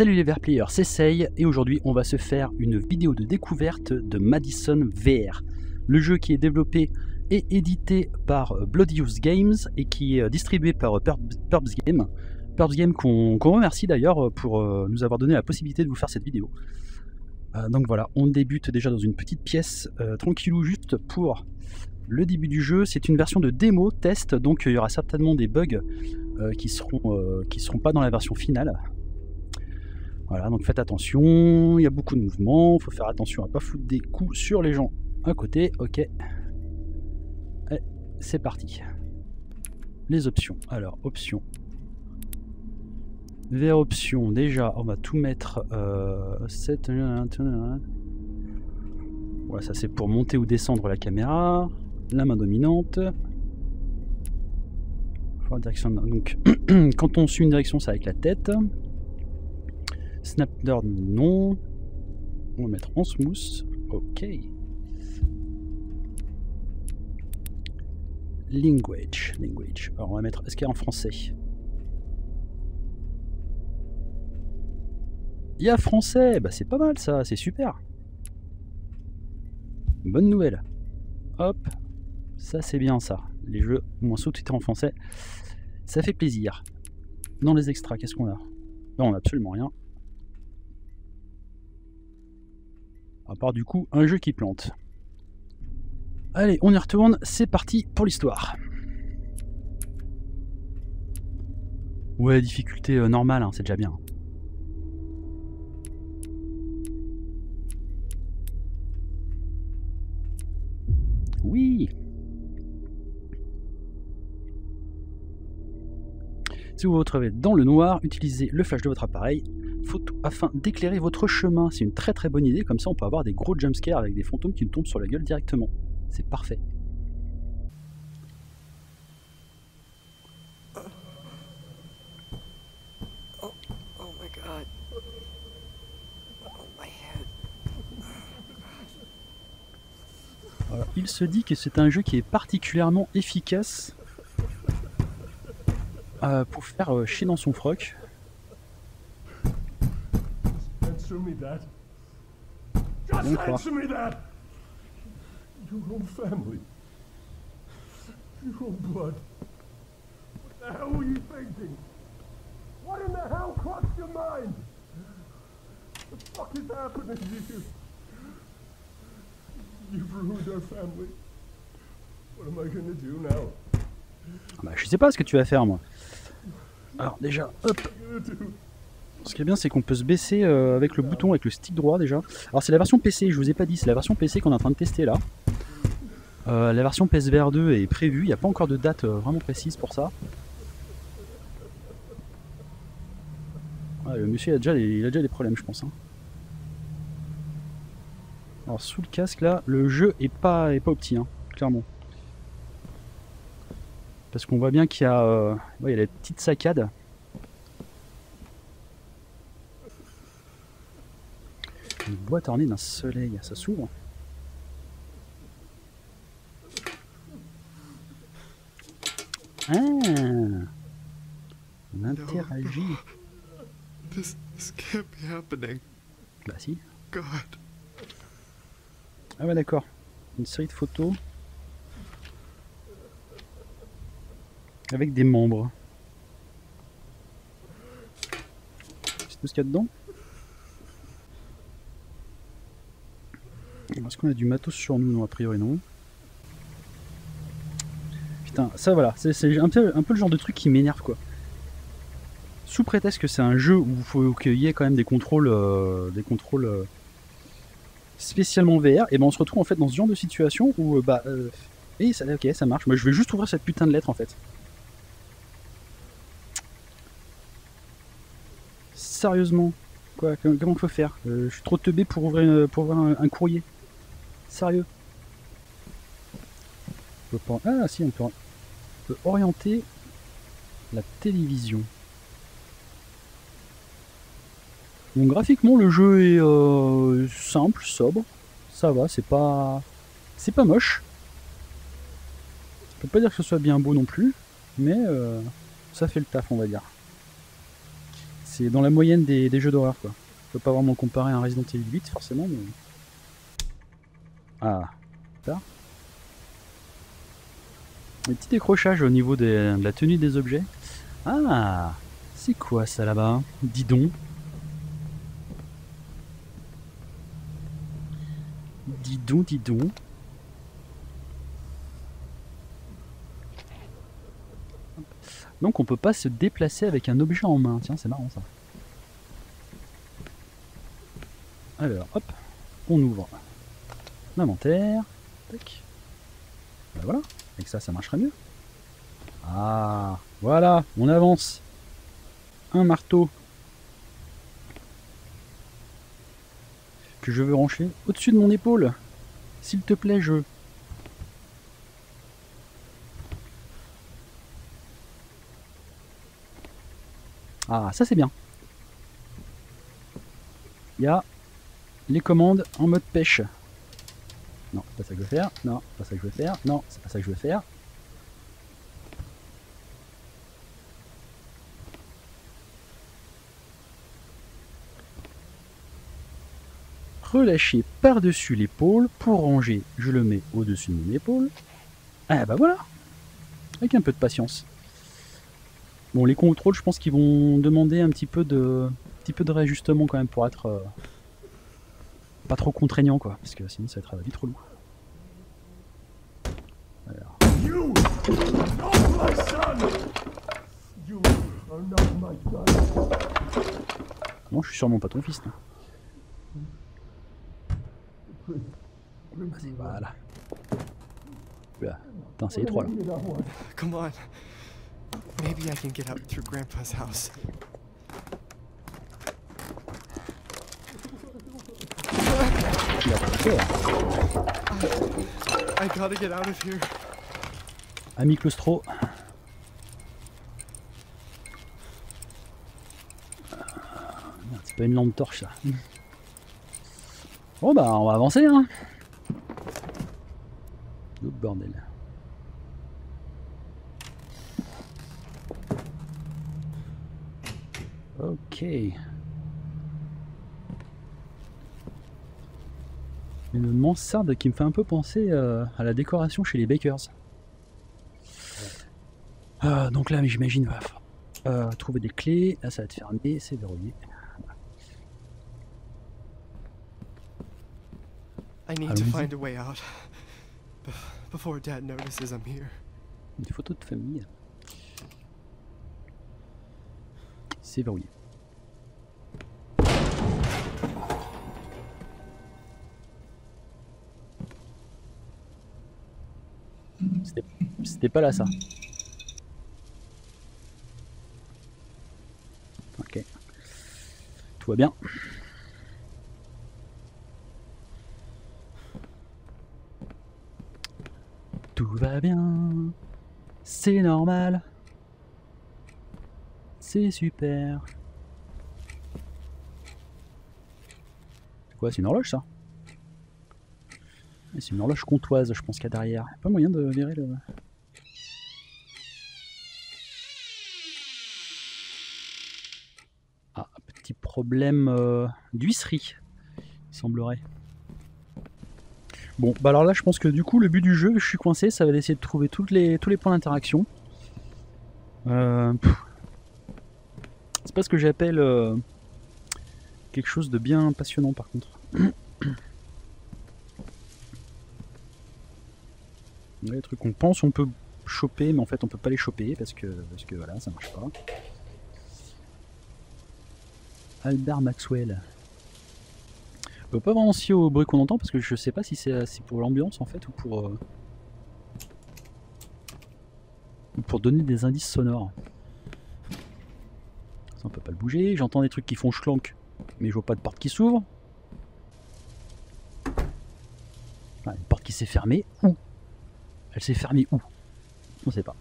Salut les VR-players, c'est Sei et aujourd'hui on va se faire une vidéo de découverte de Madison VR, le jeu qui est développé et édité par Bloudious Games et qui est distribué par Perp Games. Perp Games qu'on remercie d'ailleurs pour nous avoir donné la possibilité de vous faire cette vidéo. Donc voilà, on débute déjà dans une petite pièce tranquillou juste pour le début du jeu. C'est une version de démo, test, donc il y aura certainement des bugs qui seront pas dans la version finale. Voilà, donc faites attention, il y a beaucoup de mouvements, il faut faire attention à ne pas foutre des coups sur les gens à côté. Ok, c'est parti. Les options, alors options. Vers options, déjà on va tout mettre 7. Voilà, ça c'est pour monter ou descendre la caméra, la main dominante. Direction, donc quand on suit une direction c'est avec la tête. Snapdown non. On va mettre en smooth. Ok. Language. Alors on va mettre. Est-ce qu'il y a en français? Il y a français. Bah c'est pas mal ça, c'est super. Bonne nouvelle. Hop. Ça c'est bien ça. Les jeux moins sous-titrés en français. Ça fait plaisir. Dans les extras, qu'est-ce qu'on a? Non, on n'a absolument rien. À part du coup un jeu qui plante. Allez, on y retourne, c'est parti pour l'histoire. Ouais, difficulté normale, hein, c'est déjà bien. Oui. Si vous vous retrouvez dans le noir, utilisez le flash de votre appareil photo afin d'éclairer votre chemin. C'est une très bonne idée, comme ça on peut avoir des gros jumpscares avec des fantômes qui nous tombent sur la gueule directement. C'est parfait. Oh my god. Oh my head. Voilà. Il se dit que c'est un jeu qui est particulièrement efficace pour faire chier dans son froc. Bah, je sais pas ce que tu vas faire, moi. Alors déjà, hop. Ce qui est bien, c'est qu'on peut se baisser avec le bouton, avec le stick droit déjà. Alors c'est la version PC, je vous ai pas dit, c'est la version PC qu'on est en train de tester là. La version PSVR 2 est prévue, il n'y a pas encore de date vraiment précise pour ça. Ah, le monsieur il a déjà des problèmes je pense. Hein. Alors sous le casque là, le jeu est pas au petit, hein, clairement. Parce qu'on voit bien qu'il y a ouais, il y a des petites saccades. Une boîte ornée d'un soleil, ça s'ouvre. Ah, on interagit. This can't be happening. Bah si. God. Ah ouais d'accord. Une série de photos avec des membres. C'est tout ce qu'il y a dedans. Est-ce qu'on a du matos sur nous? Non, a priori non. Putain, ça voilà, c'est un peu le genre de truc qui m'énerve quoi. Sous prétexte que c'est un jeu où il faut qu'il y ait quand même des contrôles spécialement VR, et ben on se retrouve en fait dans ce genre de situation où et ça, ok, ça marche. Moi je vais juste ouvrir cette putain de lettre en fait. Sérieusement? Quoi, comment faut faire? Je suis trop teubé pour ouvrir un courrier. Sérieux? Ah si, on peut orienter la télévision. Donc graphiquement le jeu est simple, sobre. Ça va, c'est pas moche. Je peux pas dire que ce soit bien beau non plus, mais ça fait le taf on va dire. C'est dans la moyenne des jeux d'horreur, quoi. Je peux pas vraiment comparer à un Resident Evil 8, forcément, mais... Ah, ça. Un petit décrochage au niveau de la tenue des objets. Ah, c'est quoi ça là-bas? Dis donc. Dis donc, dis donc. Donc on peut pas se déplacer avec un objet en main. Tiens, c'est marrant ça. Alors, hop, on ouvre l'inventaire. Tac. Ben voilà, avec ça, ça marcherait mieux. Ah, voilà, on avance. Un marteau que je veux brancher au-dessus de mon épaule. S'il te plaît, jeu. Ah, ça c'est bien. Il y a les commandes en mode pêche. Non, c'est pas ça que je veux faire. Non, c'est pas ça que je veux faire. Non, c'est pas ça que je veux faire. Relâcher par-dessus l'épaule pour ranger. Je le mets au-dessus de mon épaule. Ah bah voilà. Avec un peu de patience. Bon, les contrôles, je pense qu'ils vont demander un petit peu de réajustement quand même pour être pas trop contraignant, quoi, parce que sinon ça va être vite trop long. Alors. Non, je suis sûrement pas ton fils, là. Vas-y, voilà. Là. Putain, c'est les trois là. Come on. Maybe I can get up through Grandpa's house. I gotta get out of here. Ami claustro. Merde, c'est pas une lampe torche ça. Bon bah on va avancer hein. L'autre bordel. Ok. Une mansarde qui me fait un peu penser à la décoration chez les Bakers. Donc là, mais j'imagine, va trouver des clés. Là, ça va te fermer, c'est verrouillé. Une photo de famille. C'est verrouillé. C'était pas là ça. Ok. Tout va bien. Tout va bien. C'est normal. C'est super. C'est quoi, c'est une horloge ça? C'est une horloge comtoise, je pense qu'il y a derrière. Pas moyen de virer le... Ah, petit problème d'huisserie, il semblerait. Bon, bah alors là, je pense que du coup, le but du jeu, je suis coincé, ça va essayer de trouver tous les points d'interaction. C'est pas ce que j'appelle quelque chose de bien passionnant, par contre. Les trucs qu'on pense on peut choper, mais en fait on peut pas les choper parce que voilà, ça marche pas. Aldar Maxwell. On peut pas vraiment s'y au bruit qu'on entend parce que je sais pas si c'est pour l'ambiance en fait ou pour donner des indices sonores. Ça on peut pas le bouger. J'entends des trucs qui font schlank, mais je vois pas de porte qui s'ouvre. Ah, une porte qui s'est fermée. Ouh. Elle s'est fermée où? On sait pas.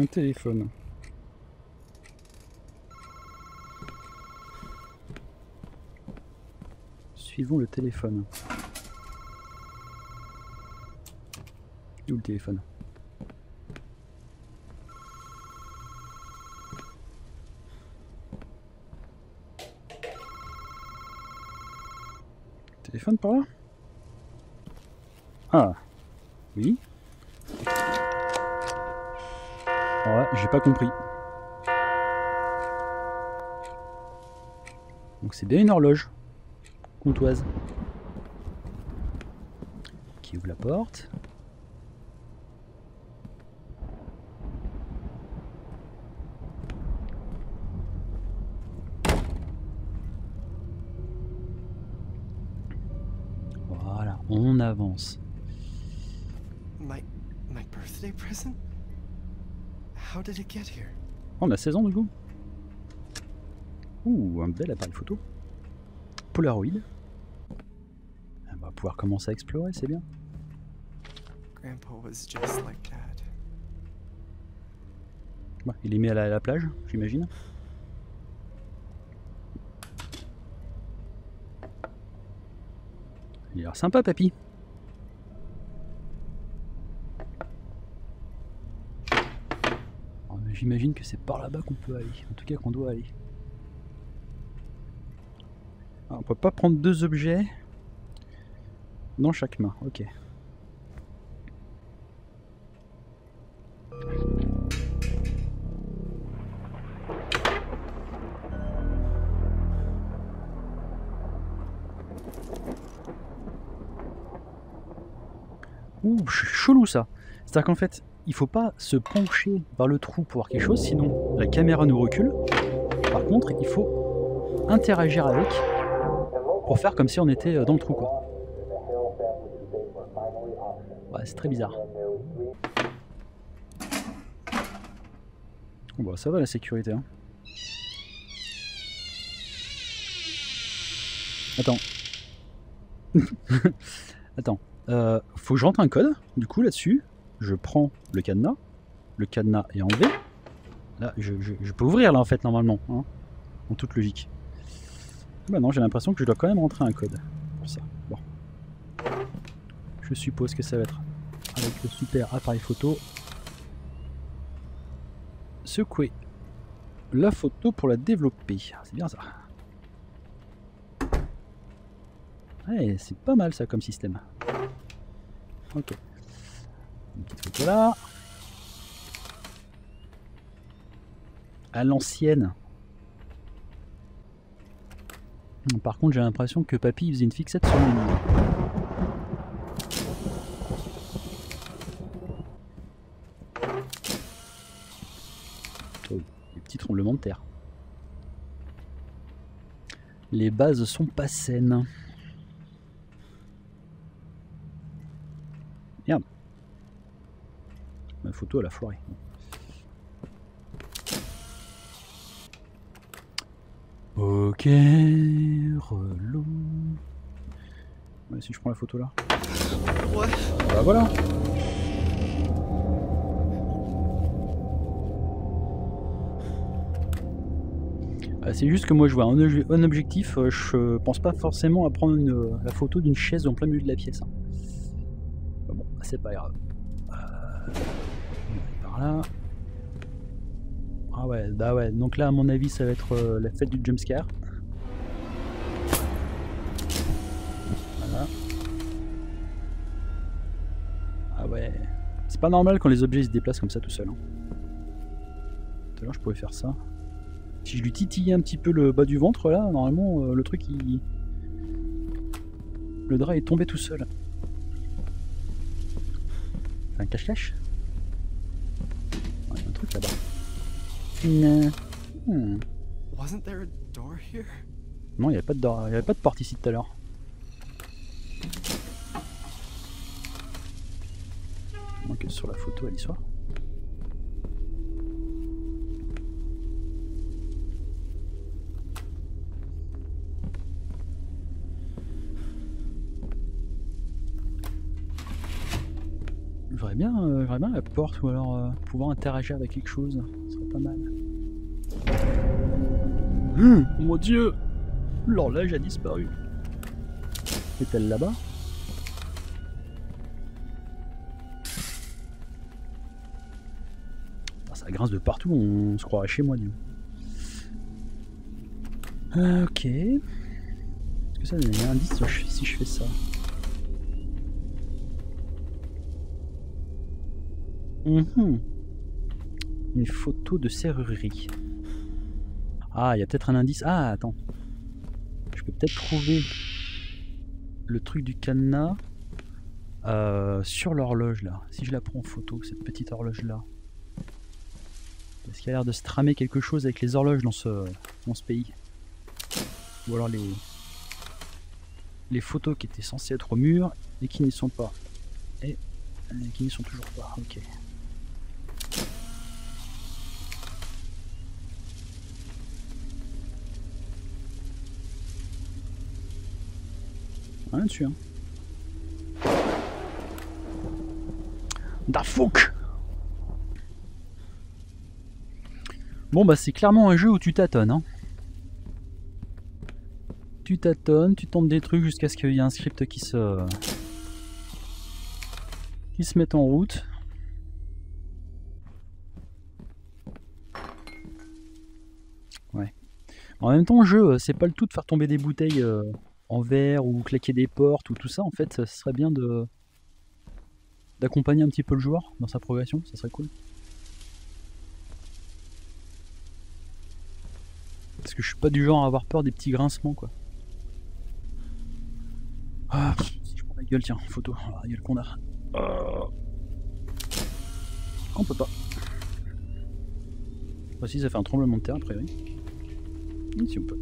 Un téléphone. Suivons le téléphone. Où le téléphone? Téléphone par là? Ah, oui. Alors là, j'ai pas compris. Donc c'est bien une horloge comtoise qui ouvre la porte. Voilà, on avance. My birthday present? How did it get here? On a 16 ans du coup. Ouh, un bel appareil photo. Polaroid. On va pouvoir commencer à explorer, c'est bien. Grandpa was just like that. Bah, il est mis à la plage, j'imagine. Il a l'air sympa, papy. Oh, j'imagine que c'est par là-bas qu'on peut aller, en tout cas qu'on doit aller. On peut pas prendre deux objets dans chaque main, ok. Ouh, chelou ça. C'est-à-dire qu'en fait, il faut pas se pencher vers le trou pour voir quelque chose, sinon la caméra nous recule. Par contre, il faut interagir avec, pour faire comme si on était dans le trou quoi. Ouais, c'est très bizarre. Oh, bah, ça va la sécurité hein. Attends. Attends. Faut que je rentre un code. Du coup là-dessus, je prends le cadenas. Le cadenas est enlevé. Là, je peux ouvrir là en fait normalement. Hein, en toute logique. Bah non, j'ai l'impression que je dois quand même rentrer un code pour ça. Bon. Je suppose que ça va être avec le super appareil photo. Secouer la photo pour la développer. C'est bien ça. Ouais, c'est pas mal ça comme système. Ok. Une petite photo là. À l'ancienne. Par contre, j'ai l'impression que papy faisait une fixette sur le mur. Oh, des petits tremblements de terre. Les bases sont pas saines. Merde. Ma photo elle a foiré. Ok, relou. Ouais, si je prends la photo là. Ouais. Bah voilà. C'est juste que moi je vois un objectif, je pense pas forcément à prendre la photo d'une chaise en plein milieu de la pièce. Hein. Bah bon, c'est pas grave. Par là. Ah ouais, bah ouais, donc là à mon avis ça va être la fête du jumpscare. Voilà. Ah ouais, c'est pas normal quand les objets se déplacent comme ça tout seul. Hein. Tout à l'heure je pouvais faire ça. Si je lui titillais un petit peu le bas du ventre là, normalement le truc il... Le drap est tombé tout seul. C'est un cache-cache ? Ouais, il y a un truc là-bas. Non, il n'y avait pas de porte ici tout à l'heure. Donc sur la photo, elle y soit. J'aurais bien la porte ou alors pouvoir interagir avec quelque chose, ça serait pas mal. Mon dieu, l'horloge a disparu. Est-elle là-bas? Ça grince de partout, on se croirait chez moi, dis-moi. Ok. Est-ce que que ça donne un indice si je fais ça? Une photo de serrurerie. Ah, il y a peut-être un indice. Ah, attends. Je peux peut-être trouver le truc du cadenas sur l'horloge là. Si je la prends en photo, cette petite horloge là. Parce qu'il y a l'air de se tramer quelque chose avec les horloges dans ce pays. Ou alors les photos qui étaient censées être au mur et qui n'y sont pas. Et qui n'y sont toujours pas. Ok. Rien dessus, hein. Da fuck! Bon bah c'est clairement un jeu où tu tâtonnes, hein. Tu tâtonnes, tu tombes des trucs jusqu'à ce qu'il y ait un script qui se mette en route. Ouais. En même temps, le jeu, c'est pas le tout de faire tomber des bouteilles en verre ou claquer des portes ou tout ça. En fait, ce serait bien de d'accompagner un petit peu le joueur dans sa progression, ça serait cool. Parce que je suis pas du genre à avoir peur des petits grincements, quoi. Ah, si je prends la gueule, tiens, photo, ah, la gueule qu'on a. On peut pas. Voici, ça fait un tremblement de terre, a priori. Si on peut.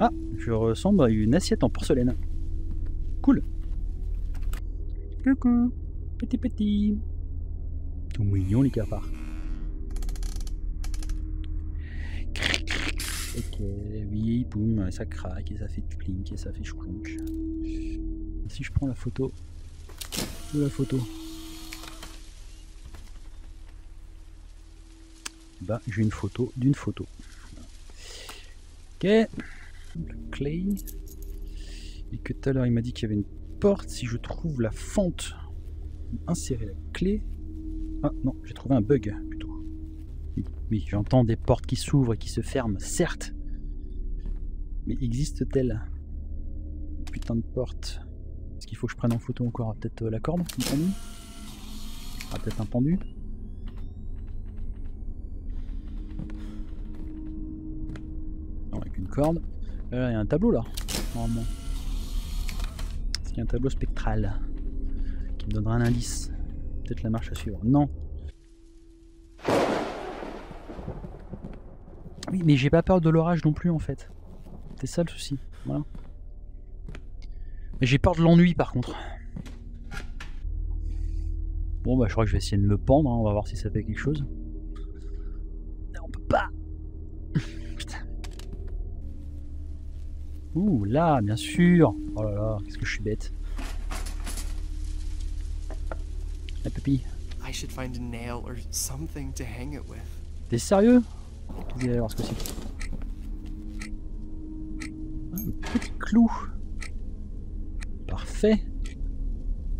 Ah, je ressemble à une assiette en porcelaine. Cool. Coucou, petit. Tout mignon les cafards. Ok, oui, boum, ça craque et ça fait plink et ça fait chouclonk. Si je prends la photo de la photo, bah j'ai une photo d'une photo. Ok, le clay. Et que tout à l'heure il m'a dit qu'il y avait une porte. Si je trouve la fente, insérer la clé. Ah non, j'ai trouvé un bug plutôt. Oui, j'entends des portes qui s'ouvrent et qui se ferment, certes. Mais existe-t-elle? Putain de porte. Est-ce qu'il faut que je prenne en photo encore? Peut-être la corde, une pendule. Ah, peut-être un pendu. Non, avec une corde. Là, il y a un tableau là, normalement. Est-ce qu'il y a un tableau spectral qui me donnera un indice? Peut-être la marche à suivre. Non. Oui, mais j'ai pas peur de l'orage non plus en fait. C'est ça le souci. Voilà. Mais j'ai peur de l'ennui par contre. Bon bah je crois que je vais essayer de me pendre, hein. On va voir si ça fait quelque chose. Non, on peut pas. Putain. Ouh là, bien sûr. Oh là là, qu'est-ce que je suis bête. La pupille. T'es sérieux? Vous allez voir ce que c'est. Un petit clou. Parfait.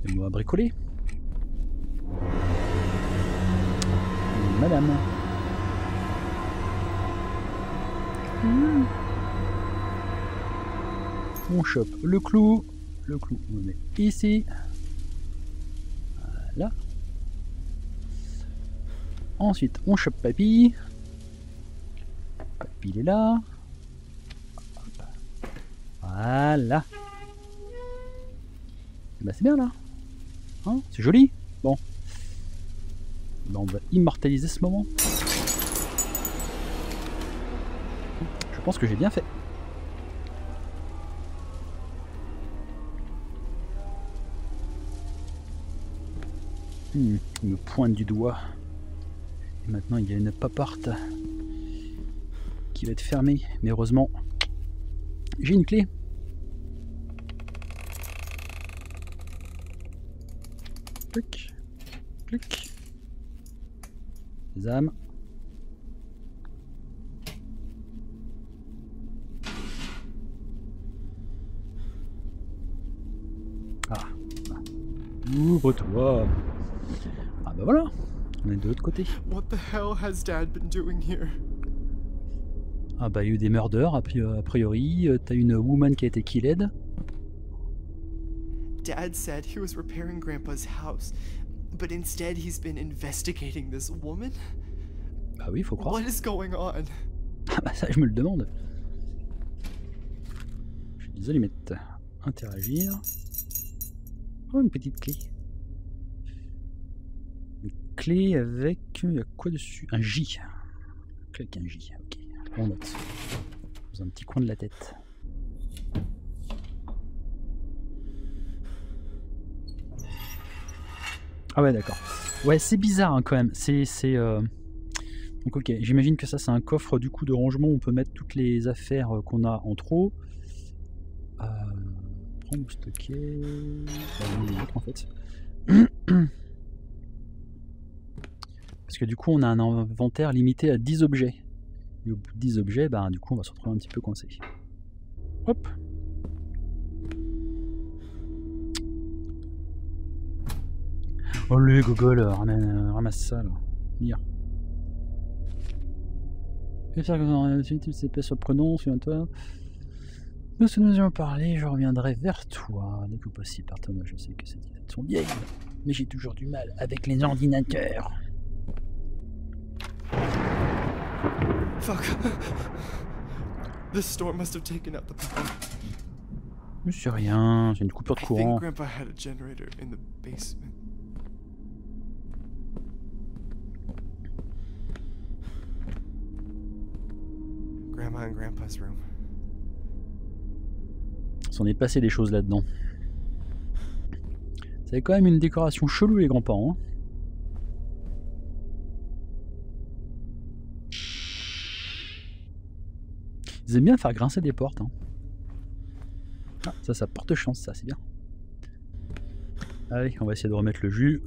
Et moi à bricoler. Madame. On chope le clou. Le clou, on le met ici. Voilà. Ensuite, on chope Papy. Papy, il est là. Voilà. Bah c'est bien là, hein, c'est joli. Bon, bah, on va immortaliser ce moment. Je pense que j'ai bien fait. Il me pointe du doigt. Et maintenant il y a une paparte qui va être fermée. Mais heureusement, j'ai une clé. Clic, clic. Les âmes. Ouvre-toi. Ah bah voilà, on est de l'autre côté. What the hell has Dad been doing here? Ah bah il y a eu des meurders a priori, t'as une woman qui a été killed. Dad said he was repairing Grandpa's house, but instead he's been investigating this woman. Bah oui, faut croire. What is going on? Ah bah ça je me le demande. Je suis désolé, mais interagir. Oh, une petite clé. Une clé avec... Il y a quoi dessus? Un J. Une clé avec un J, ok. On note. Dans un petit coin de la tête. Ah ouais, d'accord. Ouais, c'est bizarre hein, quand même. Donc ok, j'imagine que ça c'est un coffre du coup de rangement où on peut mettre toutes les affaires qu'on a en trop. Prendre ou stocker... Enfin, en fait. Parce que du coup on a un inventaire limité à 10 objets. Et au bout de 10 objets, bah, du coup on va se retrouver un petit peu coincé. Hop. Oh le Google, ramasse ça là. Lire. Je vais faire que c'est pas surprenant, souviens-toi. Nous ce nous avons parlé, je reviendrai vers toi dès que possible. Pardon, je sais que ces idées sont vieilles, mais j'ai toujours du mal avec les ordinateurs. Fuck. This storm must have taken out the power. Mais c'est rien, c'est une coupure de courant. I think Grandpa had a generator in the basement. Grandma and Grandpa's room. On est passé des choses là-dedans. C'est quand même une décoration chelou les grands-parents. Hein. Ils aiment bien faire grincer des portes. Hein. Ah, ça, ça porte chance, ça, c'est bien. Allez, on va essayer de remettre le jus.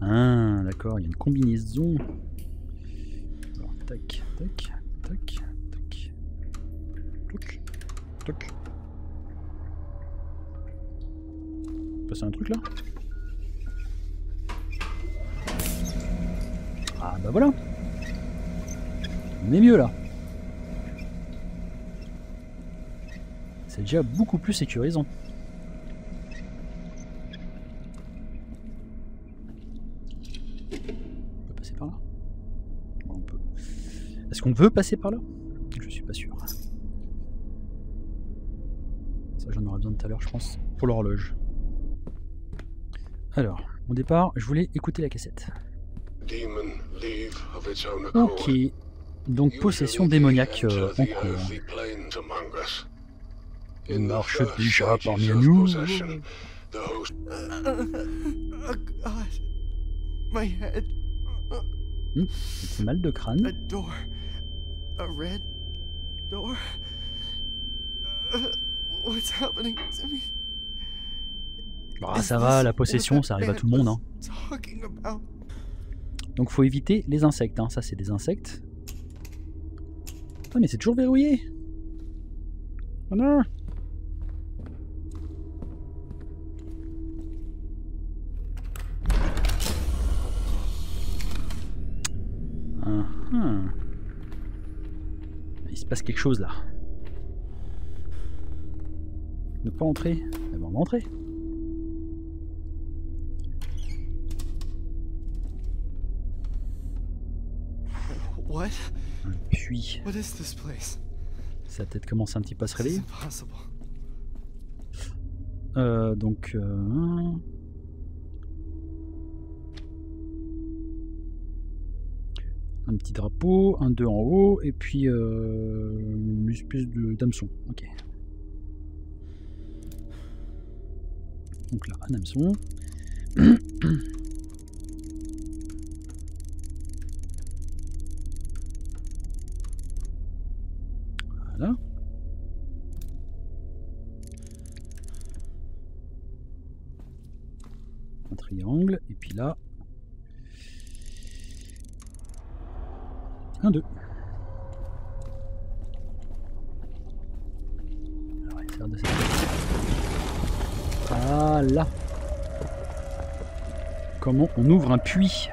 Ah, d'accord, il y a une combinaison. Alors, tac, tac, tac, tac, tac, tac. C'est un truc là. Ah bah voilà. On est mieux là. C'est déjà beaucoup plus sécurisant. On peut passer par là. Bon, on peut. Est-ce qu'on veut passer par là? Je suis pas sûr. Ça j'en aurais besoin tout à l'heure je pense. Pour l'horloge. Alors, au départ, je voulais écouter la cassette. Ok, donc possession démoniaque en cours. Il marche déjà parmi nous. C'est mal de crâne. Bah, ça va, la possession, ça arrive à tout le monde. Hein. Donc faut éviter les insectes. Hein. Ça, c'est des insectes. Putain, mais c'est toujours verrouillé. Oh non. Il se passe quelque chose là. Ne pas entrer. Mais bon, on va entrer. What? Un puits. Ça a peut-être commencé un petit peu à se réveiller. Donc... Un petit drapeau, un 2 en haut, et puis une espèce d'hameçon. Ok. Donc là, un hameçon. Voilà. Un triangle, et puis là, un 2. Alors, il sert de cette... Ah là. Comment on ouvre un puits?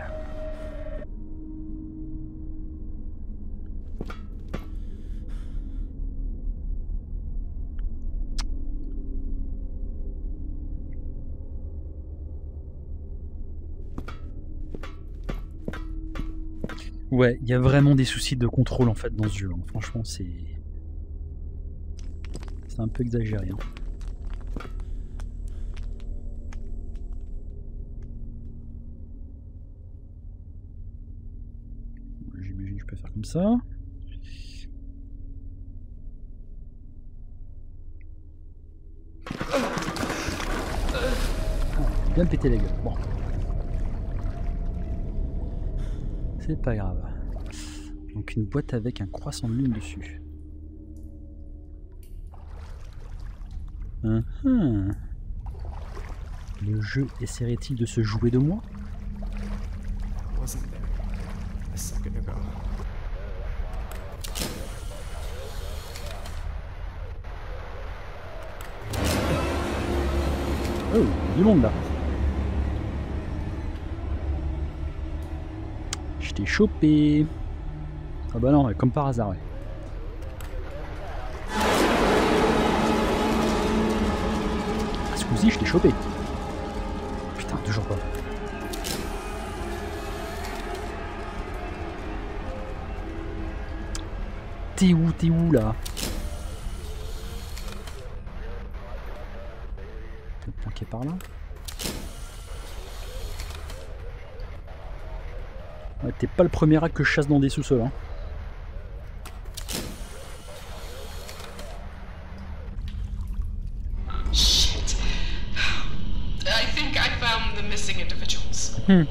Ouais, il y a vraiment des soucis de contrôle en fait dans ce jeu. Franchement, c'est un peu exagéré. J'imagine que je peux faire comme ça. Ah, bien pété la gueule. Bon. C'est pas grave. Donc une boîte avec un croissant de lune dessus. Le jeu essaierait-il de se jouer de moi? Oh, du monde là. T'es chopé. Ah bah non, comme par hasard, ouais. Ah, ce coup-ci, je t'ai chopé. Putain, toujours pas. T'es où, là? T'es planqué par là? Ouais, t'es pas le premier hack que je chasse dans des sous-sols. Hein. Shit. I think I found the missing individuals. They're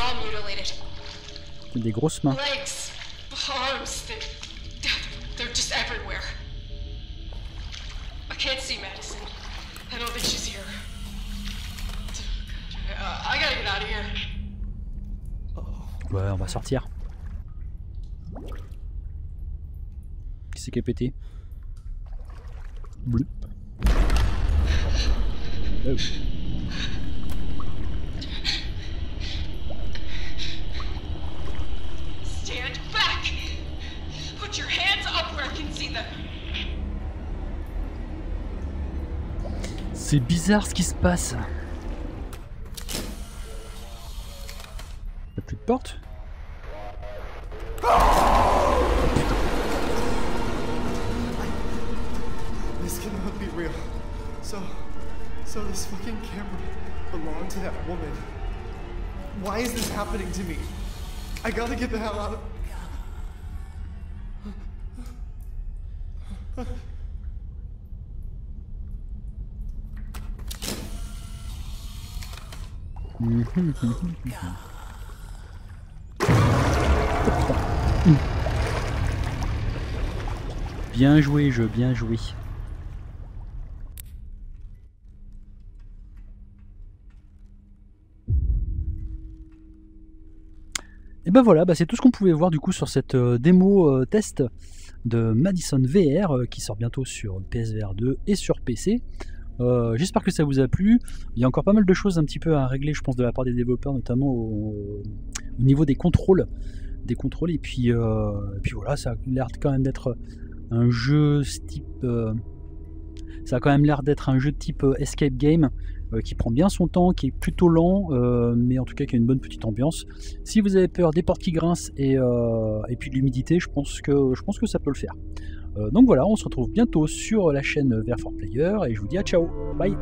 all mutilated. Des grosses mains. Legs, arms, they're just everywhere. I can't see Madison. I don't think she's here. Ouais, on va sortir. Qui c'est qui a pété? Bloup. Oh. Stand back. Put your hands up where I can see them. C'est bizarre ce qui se passe. Plus de porte. Oh, this cannot be real. So this fucking camera belonged to that woman. Why is this happening to me? I gotta get the hell out of. Bien joué jeu, bien joué. Et ben voilà, c'est tout ce qu'on pouvait voir du coup sur cette démo test de Madison VR qui sort bientôt sur PSVR 2 et sur PC. J'espère que ça vous a plu. Il y a encore pas mal de choses un petit peu à régler, je pense, de la part des développeurs, notamment au niveau des contrôles. Et puis, voilà, ça a l'air quand même d'être un jeu type escape game qui prend bien son temps, qui est plutôt lent, mais en tout cas qui a une bonne petite ambiance. Si vous avez peur des portes qui grincent et puis de l'humidité, je pense que ça peut le faire. Donc voilà, on se retrouve bientôt sur la chaîne VR4Player et je vous dis à ciao, bye.